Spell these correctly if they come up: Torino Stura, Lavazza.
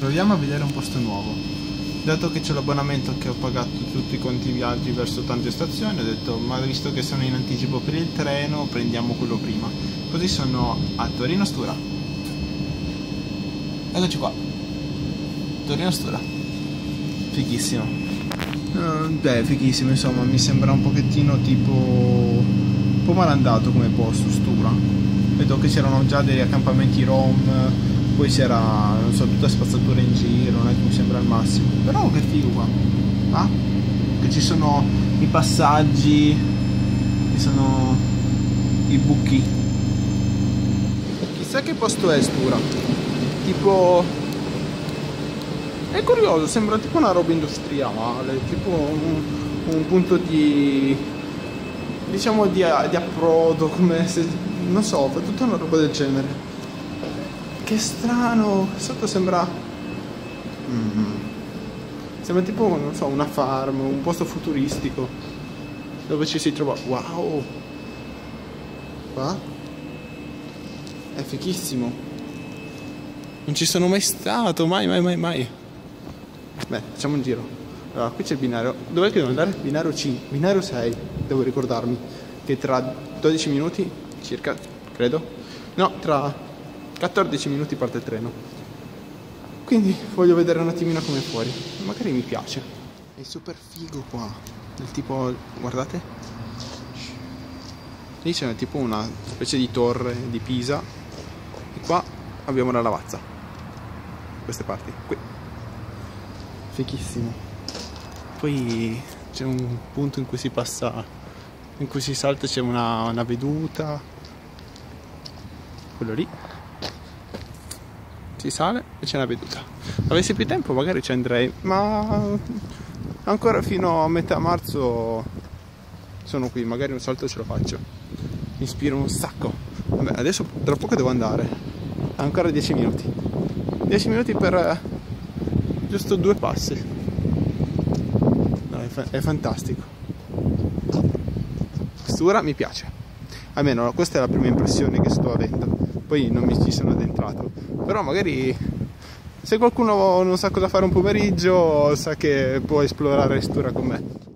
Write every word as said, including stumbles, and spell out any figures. Proviamo a vedere un posto nuovo. Dato che c'è l'abbonamento che ho pagato tutti quanti i viaggi verso tante stazioni, ho detto ma visto che sono in anticipo per il treno prendiamo quello prima. Così sono a Torino Stura. Eccoci qua, Torino Stura. Fighissimo. uh, Beh, fighissimo insomma, mi sembra un pochettino tipo... un po' malandato come posto, Stura. Vedo che c'erano già degli accampamenti rom, poi c'era, non so, tutta spazzatura in giro, non è che mi sembra al massimo. Però che figo qua, ah? Che ci sono i passaggi, ci sono i buchi. Chissà che posto è Stura. Tipo... è curioso, sembra tipo una roba industriale, tipo un, un punto di... diciamo di, di approdo, come se, non so, fa tutta una roba del genere. Che strano, sotto sembra mm. sembra tipo, non so, una farm, un posto futuristico dove ci si trova. Wow, qua è fichissimo, non ci sono mai stato, mai mai mai mai. Beh, facciamo un giro. Allora, qui c'è il binario, dov'è che devo andare? Binario cinque, binario sei, devo ricordarmi che tra dodici minuti circa, credo, no, tra quattordici minuti parte il treno, quindi voglio vedere un attimino come è fuori, magari mi piace. È super figo qua, del tipo, guardate, lì c'è tipo una specie di torre di Pisa e qua abbiamo la Lavazza, queste parti, qui, fighissimo. Poi c'è un punto in cui si passa, in cui si salta, c'è una, una veduta, quello lì, si sale e c'è una veduta. Avessi più tempo magari ci andrei, ma ancora fino a metà marzo sono qui, magari un salto ce lo faccio, mi ispiro un sacco. Vabbè, adesso tra poco devo andare, ancora dieci minuti, dieci minuti per giusto due passi. È fantastico. Stura mi piace. Almeno questa è la prima impressione che sto avendo. Poi non mi ci sono addentrato. Però magari se qualcuno non sa cosa fare un pomeriggio, sa che può esplorare Stura con me.